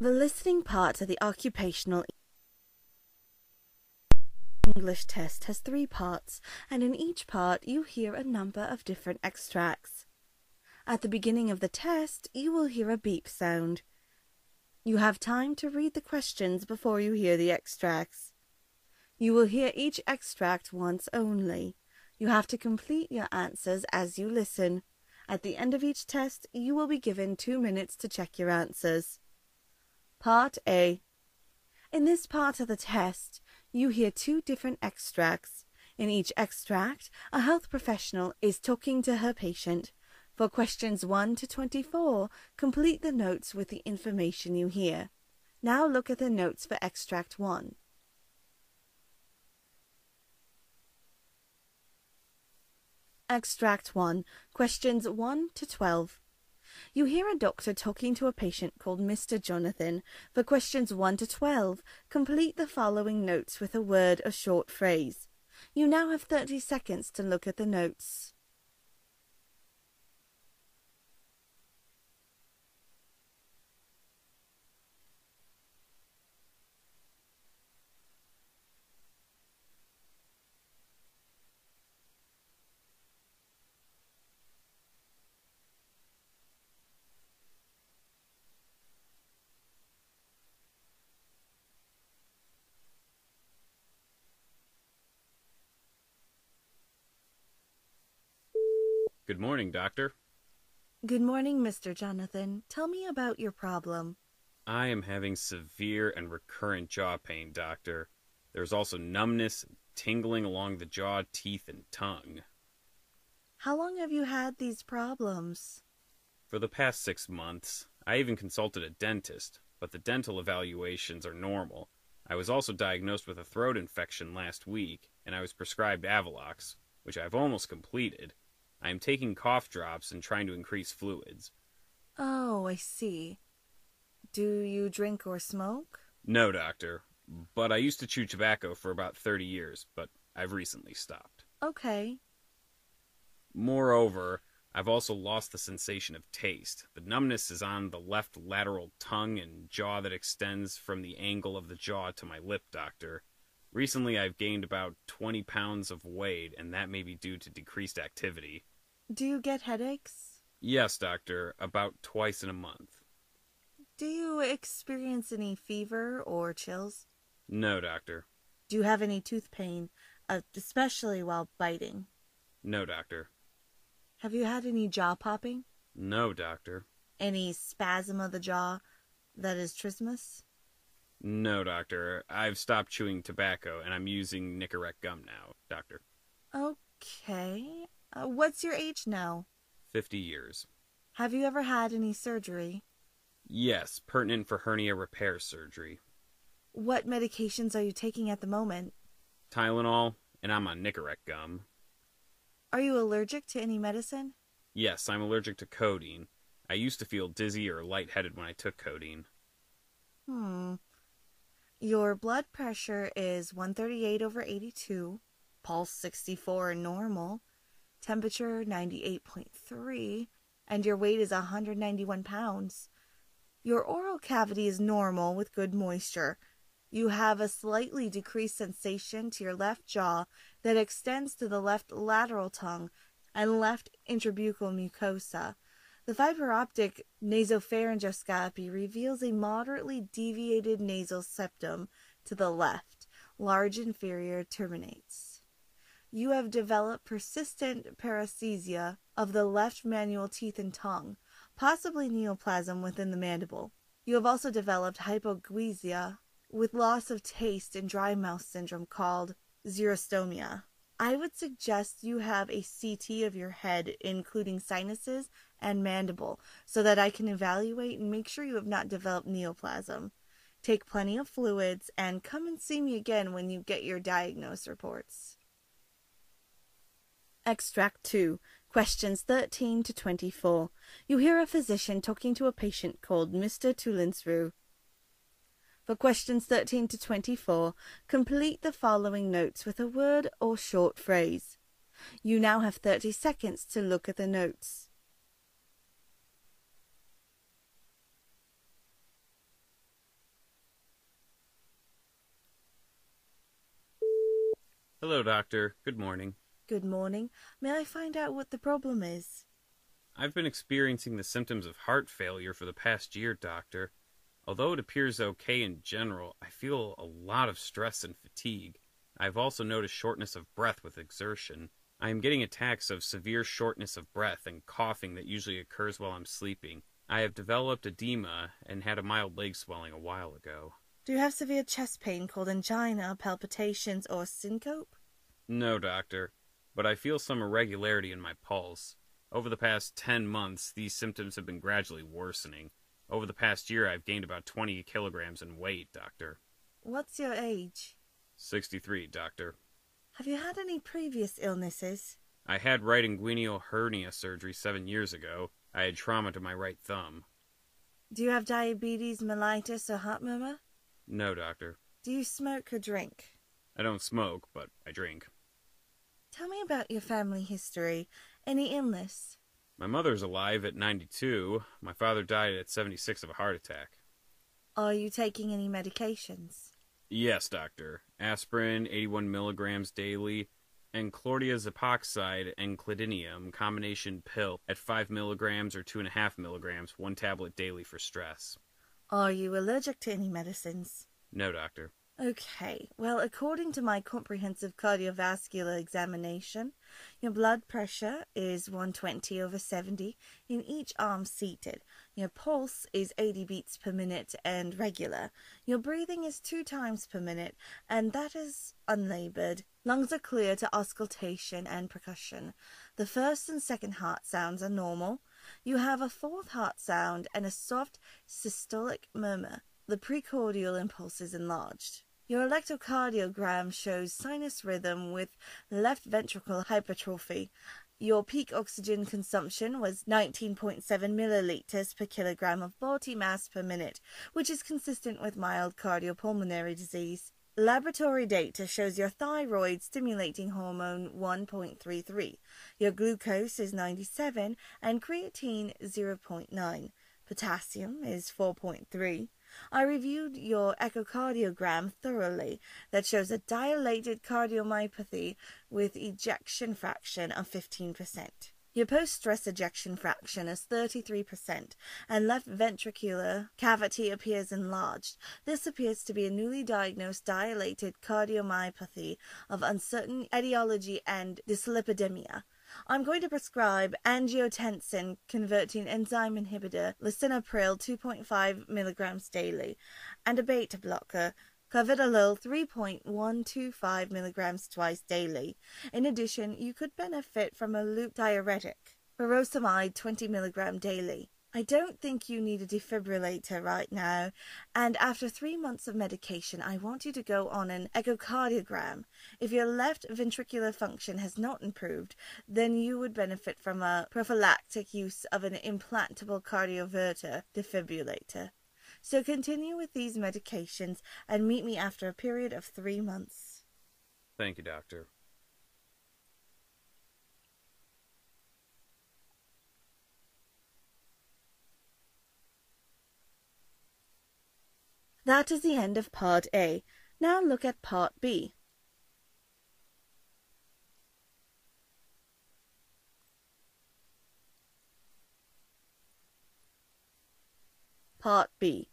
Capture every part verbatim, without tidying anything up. The listening part of the Occupational English Test has three parts, and in each part you hear a number of different extracts. At the beginning of the test, you will hear a beep sound. You have time to read the questions before you hear the extracts. You will hear each extract once only. You have to complete your answers as you listen. At the end of each test, you will be given two minutes to check your answers. Part A. In this part of the test, you hear two different extracts. In each extract, a health professional is talking to her patient. For questions one to twenty-four, complete the notes with the information you hear. Now look at the notes for extract one. Extract one, questions one to twelve. You hear a doctor talking to a patient called Mister Jonathan. For questions one to twelve, complete the following notes with a word or short phrase. You now have thirty seconds to look at the notes. Good morning, Doctor. Good morning, Mister Jonathan. Tell me about your problem. I am having severe and recurrent jaw pain, Doctor. There's also numbness and tingling along the jaw, teeth, and tongue. How long have you had these problems? For the past six months. I even consulted a dentist, but the dental evaluations are normal. I was also diagnosed with a throat infection last week, and I was prescribed Avalox, which I've almost completed. I am taking cough drops and trying to increase fluids. Oh, I see. Do you drink or smoke? No, Doctor. But I used to chew tobacco for about thirty years, but I've recently stopped. Okay. Moreover, I've also lost the sensation of taste. The numbness is on the left lateral tongue and jaw that extends from the angle of the jaw to my lip, Doctor. Recently, I've gained about twenty pounds of weight, and that may be due to decreased activity. Do you get headaches? Yes, Doctor, about twice in a month. Do you experience any fever or chills? No, Doctor. Do you have any tooth pain, especially while biting? No, Doctor. Have you had any jaw popping? No, Doctor. Any spasm of the jaw that is trismus? No, Doctor. I've stopped chewing tobacco, and I'm using Nicorette gum now, Doctor. Okay. Uh, what's your age now? Fifty years. Have you ever had any surgery? Yes, pertinent for hernia repair surgery. What medications are you taking at the moment? Tylenol, and I'm on Nicorette gum. Are you allergic to any medicine? Yes, I'm allergic to codeine. I used to feel dizzy or lightheaded when I took codeine. Hmm. Your blood pressure is one thirty-eight over eighty-two, pulse sixty-four and normal, temperature ninety-eight point three, and your weight is one hundred ninety-one pounds. Your oral cavity is normal with good moisture. You have a slightly decreased sensation to your left jaw that extends to the left lateral tongue and left intrabuccal mucosa. The fiber optic nasopharyngoscopy reveals a moderately deviated nasal septum to the left, large inferior terminates. You have developed persistent paresthesia of the left manual teeth and tongue, possibly neoplasm within the mandible. You have also developed hypogeusia with loss of taste and dry mouth syndrome called xerostomia. I would suggest you have a C T of your head, including sinuses and mandible, so that I can evaluate and make sure you have not developed neoplasm. Take plenty of fluids and come and see me again when you get your diagnosis reports. Extract two, questions thirteen to twenty-four. You hear a physician talking to a patient called Mister Tulensru. For questions thirteen to twenty-four, complete the following notes with a word or short phrase. You now have thirty seconds to look at the notes. Hello, Doctor. Good morning. Good morning. May I find out what the problem is? I've been experiencing the symptoms of heart failure for the past year, Doctor. Although it appears okay in general, I feel a lot of stress and fatigue. I've also noticed shortness of breath with exertion. I am getting attacks of severe shortness of breath and coughing that usually occurs while I'm sleeping. I have developed edema and had a mild leg swelling a while ago. Do you have severe chest pain called angina, palpitations, or syncope? No, Doctor, but I feel some irregularity in my pulse. Over the past ten months, these symptoms have been gradually worsening. Over the past year, I've gained about twenty kilograms in weight, Doctor. What's your age? sixty-three, Doctor. Have you had any previous illnesses? I had right inguinal hernia surgery seven years ago. I had trauma to my right thumb. Do you have diabetes, mellitus, or heart murmur? No, Doctor. Do you smoke or drink? I don't smoke, but I drink. Tell me about your family history. Any illness? My mother's alive at ninety-two. My father died at seventy-six of a heart attack. Are you taking any medications? Yes, Doctor. Aspirin, eighty-one milligrams daily, and chlordiazepoxide and cladinium combination pill at five milligrams or two point five milligrams, one tablet daily for stress. Are you allergic to any medicines? No, Doctor. Okay. Well, according to my comprehensive cardiovascular examination, your blood pressure is one twenty over seventy in each arm seated. Your pulse is eighty beats per minute and regular. Your breathing is two times per minute, and that is unlabored. Lungs are clear to auscultation and percussion. The first and second heart sounds are normal. You have a fourth heart sound and a soft systolic murmur. The precordial impulse is enlarged. Your electrocardiogram shows sinus rhythm with left ventricle hypertrophy. Your peak oxygen consumption was nineteen point seven milliliters per kilogram of body mass per minute, which is consistent with mild cardiopulmonary disease. Laboratory data shows your thyroid stimulating hormone one point three three. Your glucose is ninety-seven and creatine zero point nine. Potassium is four point three. I reviewed your echocardiogram thoroughly that shows a dilated cardiomyopathy with ejection fraction of fifteen percent. Your post-stress ejection fraction is thirty-three percent, and left ventricular cavity appears enlarged. This appears to be a newly diagnosed dilated cardiomyopathy of uncertain etiology and dyslipidemia. I'm going to prescribe angiotensin converting enzyme inhibitor, lisinopril two point five milligrams daily, and a beta blocker, carvedilol three point one two five milligrams twice daily. In addition, you could benefit from a loop diuretic, furosemide twenty milligrams daily. I don't think you need a defibrillator right now, and after three months of medication, I want you to go on an echocardiogram. If your left ventricular function has not improved, then you would benefit from a prophylactic use of an implantable cardioverter defibrillator. So continue with these medications and meet me after a period of three months. Thank you, Doctor. That is the end of Part A. Now look at Part B. Part B.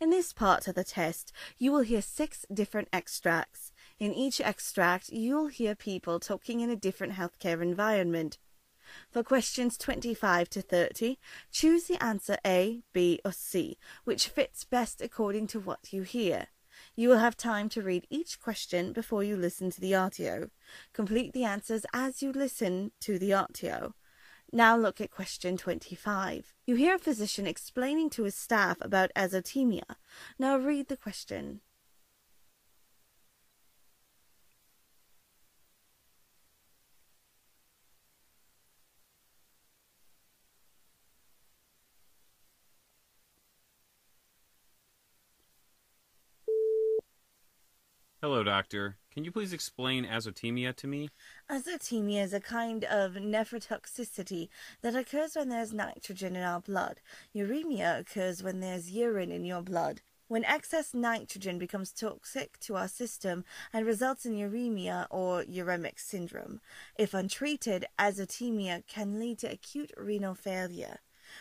In this part of the test, you will hear six different extracts. In each extract, you'll hear people talking in a different healthcare environment. For questions twenty-five to thirty, choose the answer A, B, or C, which fits best according to what you hear. You will have time to read each question before you listen to the audio. Complete the answers as you listen to the audio. Now look at question twenty-five. You hear a physician explaining to his staff about azotemia. Now read the question. Hello, Doctor. Can you please explain azotemia to me? Azotemia is a kind of nephrotoxicity that occurs when there's nitrogen in our blood. Uremia occurs when there's urine in your blood. When excess nitrogen becomes toxic to our system and results in uremia or uremic syndrome. If untreated, azotemia can lead to acute renal failure.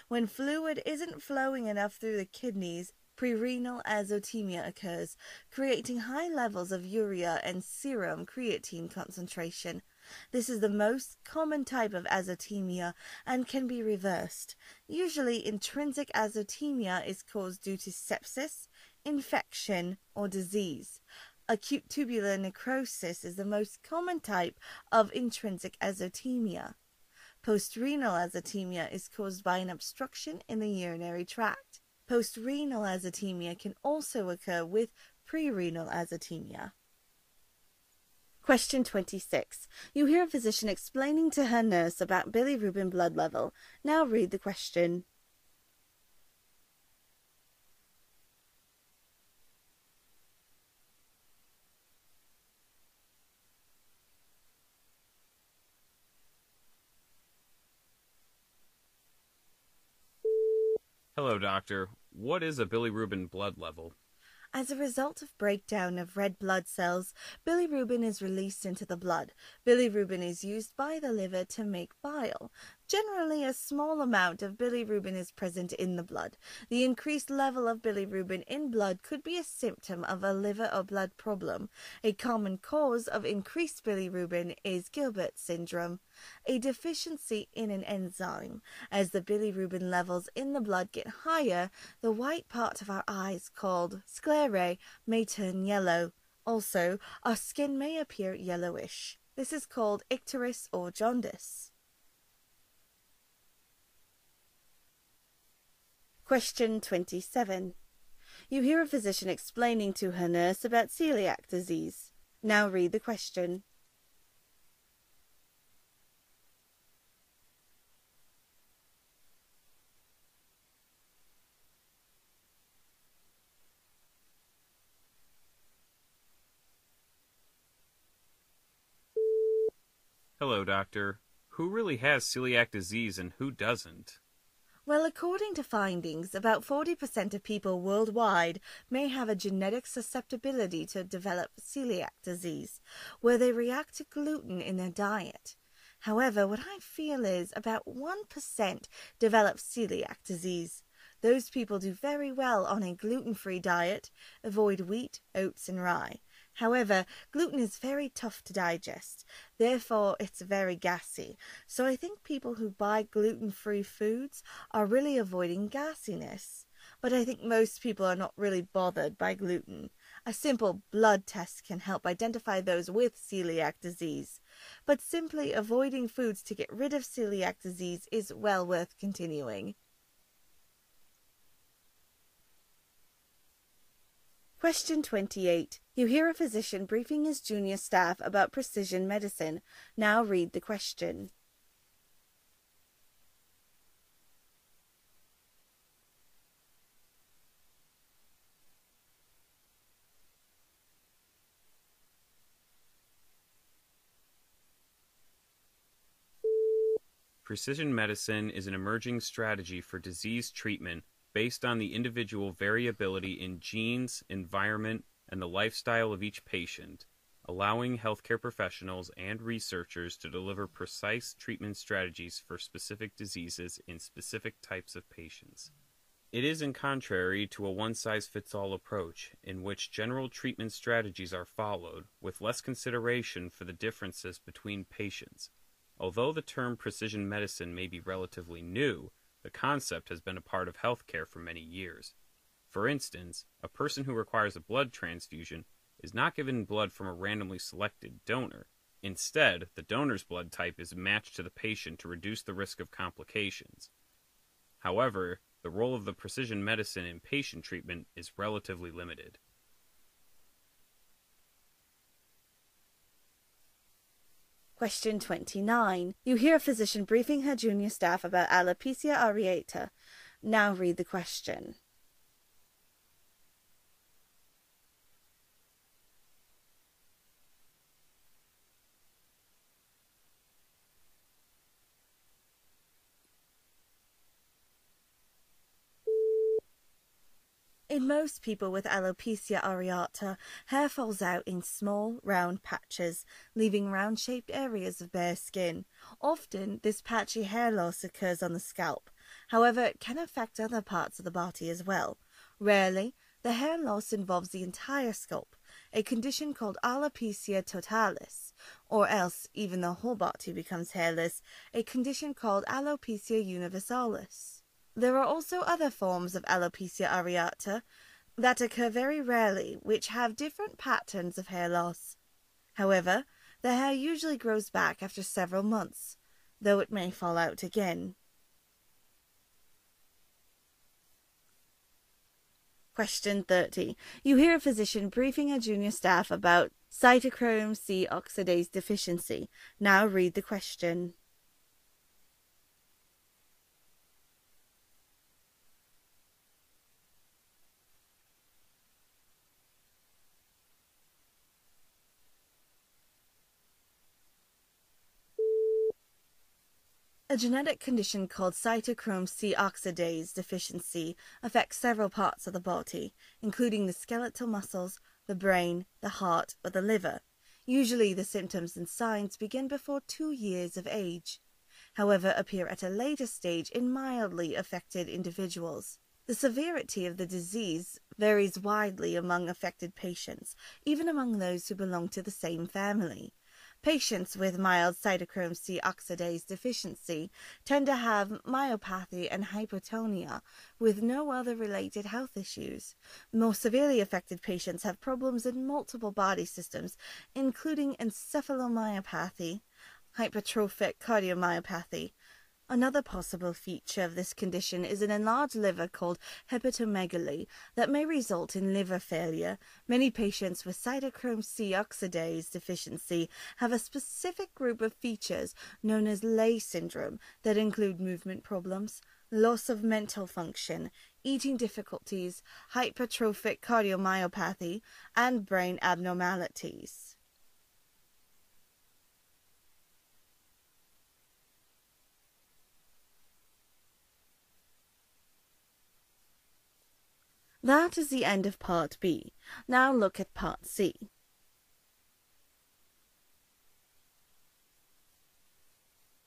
When fluid isn't flowing enough through the kidneys, prerenal azotemia occurs, creating high levels of urea and serum creatine concentration. This is the most common type of azotemia and can be reversed. Usually, intrinsic azotemia is caused due to sepsis, infection, or disease. Acute tubular necrosis is the most common type of intrinsic azotemia. Postrenal azotemia is caused by an obstruction in the urinary tract. Postrenal azotemia can also occur with prerenal azotemia. Question twenty-six. You hear a physician explaining to her nurse about bilirubin blood level. Now read the question. Hello, doctor. What is a bilirubin blood level? As a result of breakdown of red blood cells, bilirubin is released into the blood. Bilirubin is used by the liver to make bile. Generally, a small amount of bilirubin is present in the blood. The increased level of bilirubin in blood could be a symptom of a liver or blood problem. A common cause of increased bilirubin is Gilbert's syndrome, a deficiency in an enzyme. As the bilirubin levels in the blood get higher, the white part of our eyes, called sclerae, may turn yellow. Also, our skin may appear yellowish. This is called icterus or jaundice. Question twenty-seven. You hear a physician explaining to her nurse about celiac disease. Now read the question. Hello, doctor. Who really has celiac disease and who doesn't? Well, according to findings, about forty percent of people worldwide may have a genetic susceptibility to develop celiac disease, where they react to gluten in their diet. However, what I feel is about one percent develop celiac disease. Those people do very well on a gluten-free diet, avoid wheat, oats, and rye. However, gluten is very tough to digest, therefore it's very gassy. So I think people who buy gluten-free foods are really avoiding gassiness. But I think most people are not really bothered by gluten. A simple blood test can help identify those with celiac disease. But simply avoiding foods to get rid of celiac disease is well worth continuing. Question twenty-eight. You hear a physician briefing his junior staff about precision medicine. Now read the question. Precision medicine is an emerging strategy for disease treatment based on the individual variability in genes, environment, and the lifestyle of each patient, allowing healthcare professionals and researchers to deliver precise treatment strategies for specific diseases in specific types of patients. It isn't contrary to a one-size-fits-all approach, in which general treatment strategies are followed, with less consideration for the differences between patients. Although the term precision medicine may be relatively new, the concept has been a part of healthcare for many years. For instance, a person who requires a blood transfusion is not given blood from a randomly selected donor. Instead, the donor's blood type is matched to the patient to reduce the risk of complications. However, the role of the precision medicine in patient treatment is relatively limited. Question twenty-nine. You hear a physician briefing her junior staff about alopecia areata. Now read the question. In most people with alopecia areata, hair falls out in small, round patches, leaving round-shaped areas of bare skin. Often, this patchy hair loss occurs on the scalp. However, it can affect other parts of the body as well. Rarely, the hair loss involves the entire scalp, a condition called alopecia totalis, or else even the whole body becomes hairless, a condition called alopecia universalis. There are also other forms of alopecia areata that occur very rarely, which have different patterns of hair loss. However, the hair usually grows back after several months, though it may fall out again. Question thirty. You hear a physician briefing a junior staff about cytochrome C oxidase deficiency. Now read the question. A genetic condition called cytochrome C oxidase deficiency affects several parts of the body, including the skeletal muscles, the brain, the heart, or the liver. Usually, the symptoms and signs begin before two years of age, however, appear at a later stage in mildly affected individuals. The severity of the disease varies widely among affected patients, even among those who belong to the same family. Patients with mild cytochrome C oxidase deficiency tend to have myopathy and hypotonia, with no other related health issues. More severely affected patients have problems in multiple body systems, including encephalomyopathy, hypertrophic cardiomyopathy. Another possible feature of this condition is an enlarged liver called hepatomegaly that may result in liver failure. Many patients with cytochrome C oxidase deficiency have a specific group of features known as Leigh syndrome that include movement problems, loss of mental function, eating difficulties, hypertrophic cardiomyopathy, and brain abnormalities. That is the end of Part B. Now look at Part C.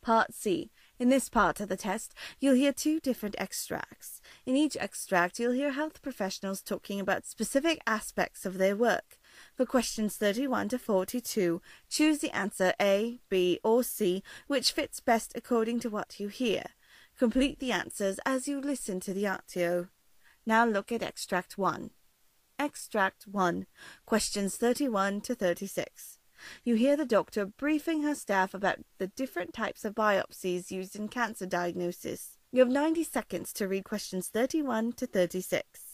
Part C. In this part of the test, you'll hear two different extracts. In each extract, you'll hear health professionals talking about specific aspects of their work. For questions thirty-one to forty-two, choose the answer A, B, or C, which fits best according to what you hear. Complete the answers as you listen to the audio. Now look at Extract one. Extract one. Questions thirty-one to thirty-six. You hear the doctor briefing her staff about the different types of biopsies used in cancer diagnosis. You have ninety seconds to read questions thirty-one to thirty-six.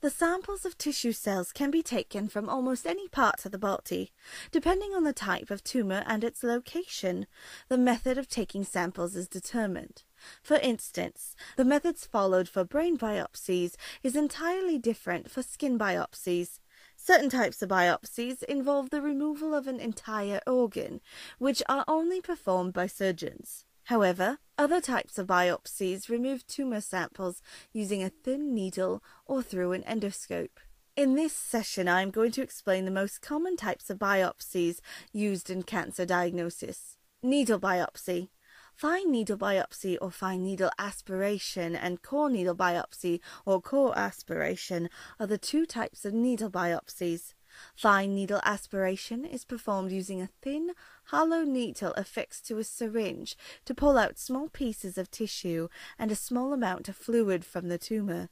The samples of tissue cells can be taken from almost any part of the body, depending on the type of tumor and its location. The method of taking samples is determined. For instance, the methods followed for brain biopsies is entirely different for skin biopsies. Certain types of biopsies involve the removal of an entire organ, which are only performed by surgeons. However, other types of biopsies remove tumor samples using a thin needle or through an endoscope. In this session, I am going to explain the most common types of biopsies used in cancer diagnosis. Needle biopsy. Fine needle biopsy or fine needle aspiration and core needle biopsy or core aspiration are the two types of needle biopsies. Fine needle aspiration is performed using a thin, hollow needle affixed to a syringe to pull out small pieces of tissue and a small amount of fluid from the tumor.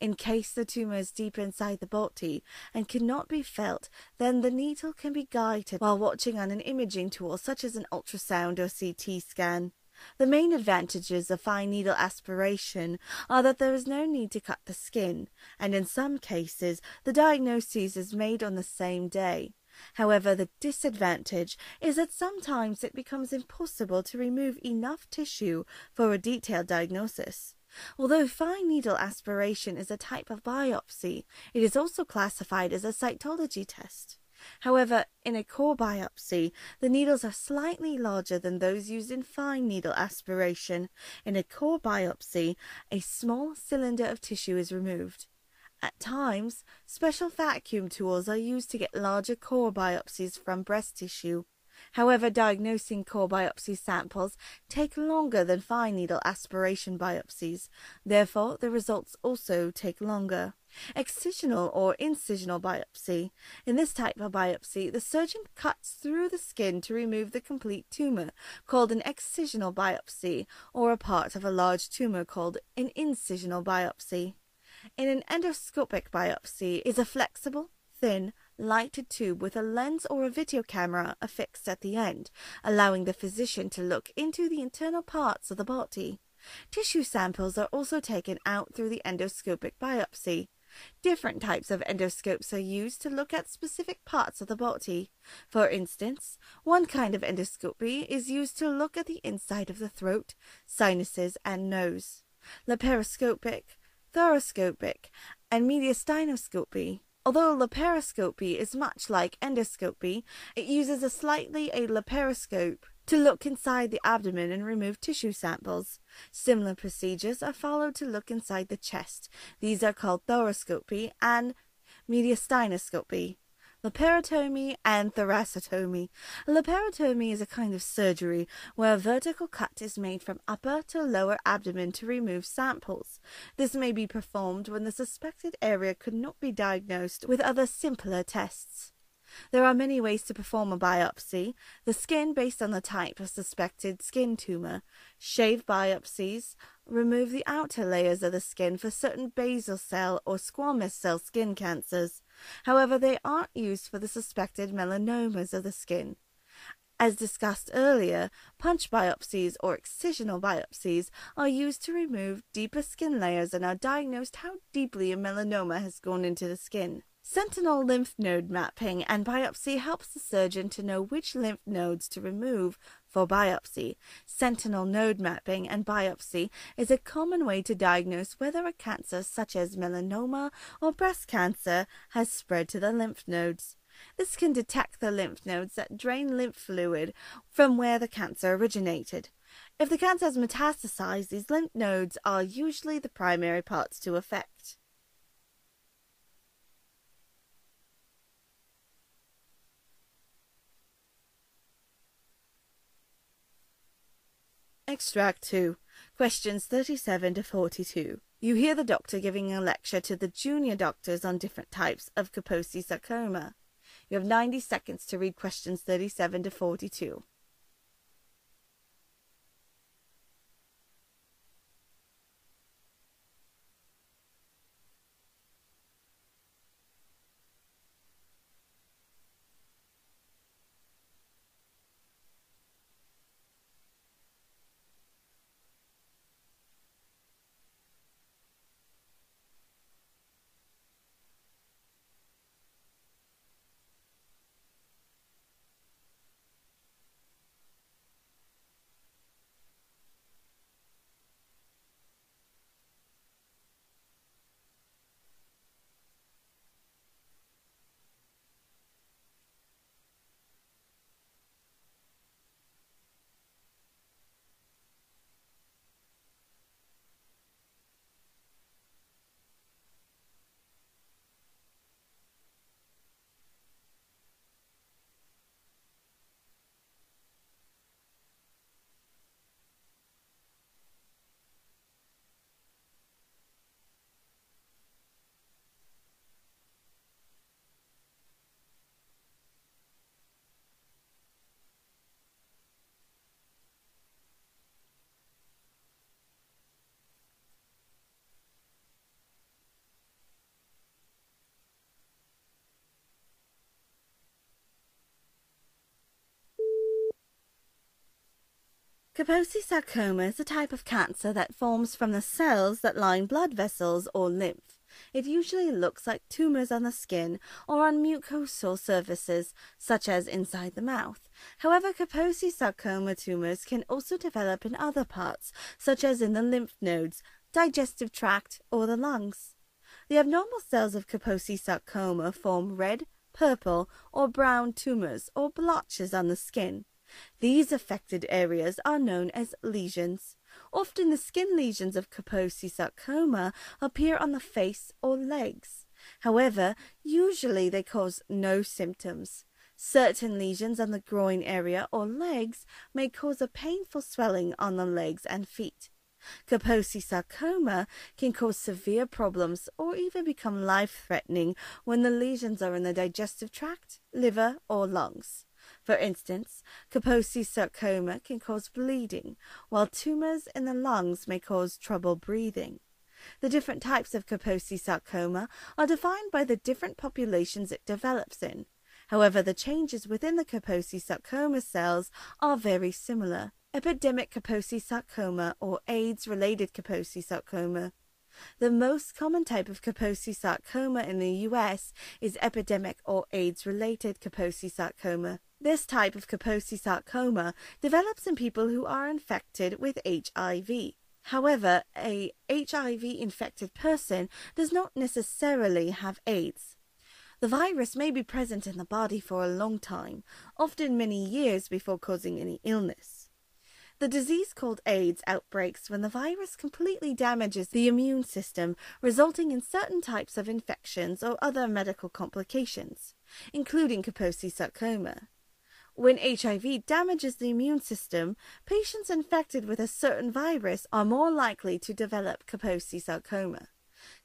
In case the tumor is deep inside the body and cannot be felt, then the needle can be guided while watching on an imaging tool such as an ultrasound or C T scan. The main advantages of fine needle aspiration are that there is no need to cut the skin, and in some cases the diagnosis is made on the same day. However, the disadvantage is that sometimes it becomes impossible to remove enough tissue for a detailed diagnosis. Although fine needle aspiration is a type of biopsy, it is also classified as a cytology test. However, in a core biopsy, the needles are slightly larger than those used in fine needle aspiration. In a core biopsy, a small cylinder of tissue is removed. At times, special vacuum tools are used to get larger core biopsies from breast tissue. However, diagnosing core biopsy samples take longer than fine needle aspiration biopsies. Therefore, the results also take longer. Excisional or incisional biopsy. In this type of biopsy, the surgeon cuts through the skin to remove the complete tumor, called an excisional biopsy, or a part of a large tumor called an incisional biopsy. In an endoscopic biopsy is a flexible, thin, lighted tube with a lens or a video camera affixed at the end, allowing the physician to look into the internal parts of the body. Tissue samples are also taken out through the endoscopic biopsy. Different types of endoscopes are used to look at specific parts of the body. For instance, one kind of endoscopy is used to look at the inside of the throat, sinuses, and nose. Laparoscopic, thoracoscopic, and mediastinoscopy. Although laparoscopy is much like endoscopy, it uses a slightly a laparoscope to look inside the abdomen and remove tissue samples. Similar procedures are followed to look inside the chest. These are called thoracoscopy and mediastinoscopy, laparotomy and thoracotomy. Laparotomy is a kind of surgery where a vertical cut is made from upper to lower abdomen to remove samples. This may be performed when the suspected area could not be diagnosed with other simpler tests. There are many ways to perform a biopsy. The skin based on the type of suspected skin tumor. Shave biopsies remove the outer layers of the skin for certain basal cell or squamous cell skin cancers. However, they aren't used for the suspected melanomas of the skin. As discussed earlier, punch biopsies or excisional biopsies are used to remove deeper skin layers and are diagnosed how deeply a melanoma has gone into the skin. Sentinel lymph node mapping and biopsy helps the surgeon to know which lymph nodes to remove for biopsy. Sentinel node mapping and biopsy is a common way to diagnose whether a cancer such as melanoma or breast cancer has spread to the lymph nodes. This can detect the lymph nodes that drain lymph fluid from where the cancer originated. If the cancer has metastasized, these lymph nodes are usually the primary parts to affect. Extract two. Questions thirty-seven to forty-two. You hear the doctor giving a lecture to the junior doctors on different types of Kaposi sarcoma. You have ninety seconds to read questions thirty-seven to forty-two. Kaposi sarcoma is a type of cancer that forms from the cells that line blood vessels or lymph. It usually looks like tumors on the skin or on mucosal surfaces, such as inside the mouth. However, Kaposi sarcoma tumors can also develop in other parts, such as in the lymph nodes, digestive tract, or the lungs. The abnormal cells of Kaposi sarcoma form red, purple, or brown tumors or blotches on the skin. These affected areas are known as lesions. Often the skin lesions of Kaposi sarcoma appear on the face or legs. However, usually they cause no symptoms. Certain lesions on the groin area or legs may cause a painful swelling on the legs and feet. Kaposi sarcoma can cause severe problems or even become life-threatening when the lesions are in the digestive tract, liver, or lungs. For instance, Kaposi sarcoma can cause bleeding, while tumors in the lungs may cause trouble breathing. The different types of Kaposi sarcoma are defined by the different populations it develops in. However, the changes within the Kaposi sarcoma cells are very similar. Epidemic Kaposi sarcoma or AIDS-related Kaposi sarcoma. The most common type of Kaposi sarcoma in the U S is epidemic or AIDS-related Kaposi sarcoma. This type of Kaposi sarcoma develops in people who are infected with H I V. However, a H I V-infected person does not necessarily have AIDS. The virus may be present in the body for a long time, often many years before causing any illness. The disease called AIDS outbreaks when the virus completely damages the immune system, resulting in certain types of infections or other medical complications, including Kaposi sarcoma. When H I V damages the immune system, patients infected with a certain virus are more likely to develop Kaposi sarcoma.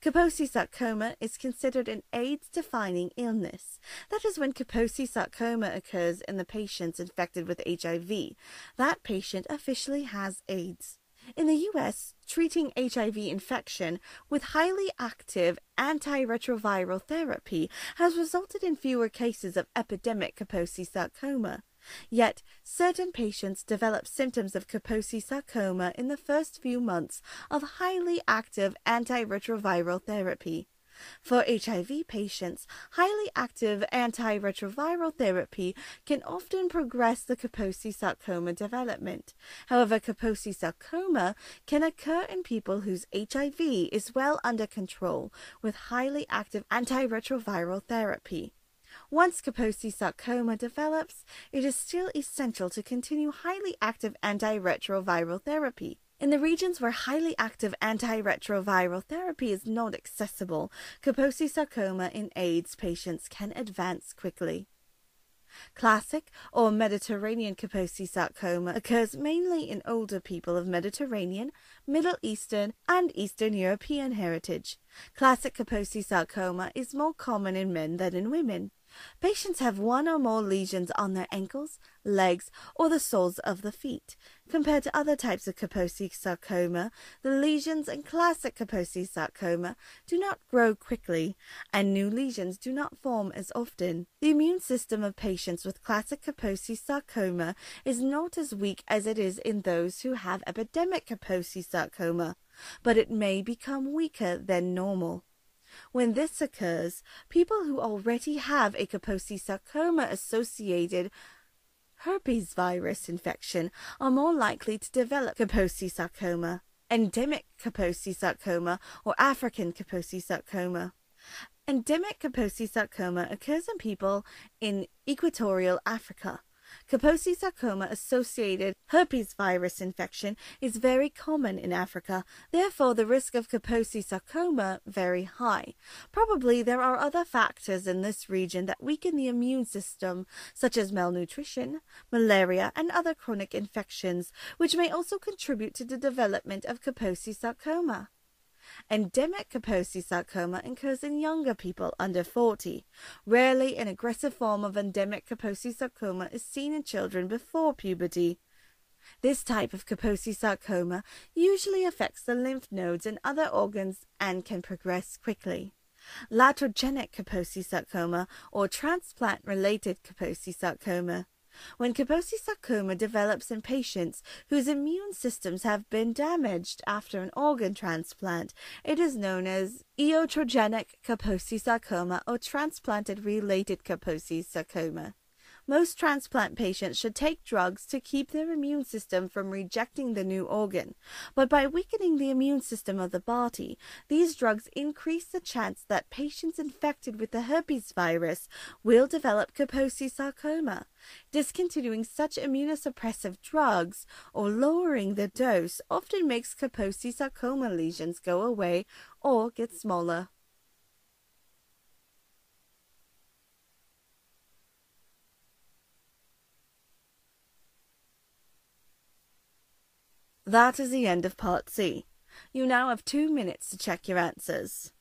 Kaposi sarcoma is considered an AIDS-defining illness. That is when Kaposi sarcoma occurs in the patients infected with H I V. That patient officially has AIDS. In the U S, treating H I V infection with highly active antiretroviral therapy has resulted in fewer cases of epidemic Kaposi sarcoma. Yet, certain patients develop symptoms of Kaposi sarcoma in the first few months of highly active antiretroviral therapy. For H I V patients, highly active antiretroviral therapy can often progress the Kaposi sarcoma development. However, Kaposi sarcoma can occur in people whose H I V is well under control with highly active antiretroviral therapy. Once Kaposi sarcoma develops, it is still essential to continue highly active antiretroviral therapy. In the regions where highly active antiretroviral therapy is not accessible, Kaposi sarcoma in AIDS patients can advance quickly. Classic or Mediterranean Kaposi sarcoma occurs mainly in older people of Mediterranean, Middle Eastern, and Eastern European heritage. Classic Kaposi sarcoma is more common in men than in women. Patients have one or more lesions on their ankles, legs, or the soles of the feet. Compared to other types of Kaposi sarcoma, the lesions in classic Kaposi sarcoma do not grow quickly, and new lesions do not form as often. The immune system of patients with classic Kaposi sarcoma is not as weak as it is in those who have epidemic Kaposi sarcoma, but it may become weaker than normal. When this occurs, people who already have a Kaposi sarcoma-associated herpes virus infection are more likely to develop Kaposi sarcoma, endemic Kaposi sarcoma, or African Kaposi sarcoma. Endemic Kaposi sarcoma occurs in people in equatorial Africa. Kaposi sarcoma-associated herpes virus infection is very common in Africa, therefore the risk of Kaposi sarcoma very high. Probably there are other factors in this region that weaken the immune system, such as malnutrition, malaria, and other chronic infections, which may also contribute to the development of Kaposi sarcoma. Endemic Kaposi sarcoma occurs in younger people under forty. Rarely, an aggressive form of endemic Kaposi sarcoma is seen in children before puberty. This type of Kaposi sarcoma usually affects the lymph nodes and other organs and can progress quickly. Iatrogenic Kaposi sarcoma or transplant-related Kaposi sarcoma. when Kaposi sarcoma develops in patients whose immune systems have been damaged after an organ transplant. It is known as iatrogenic Kaposi sarcoma or transplanted-related Kaposi sarcoma. Most transplant patients should take drugs to keep their immune system from rejecting the new organ, but by weakening the immune system of the body, these drugs increase the chance that patients infected with the herpes virus will develop Kaposi sarcoma. Discontinuing such immunosuppressive drugs or lowering the dose often makes Kaposi sarcoma lesions go away or get smaller. That is the end of part C. You now have two minutes to check your answers.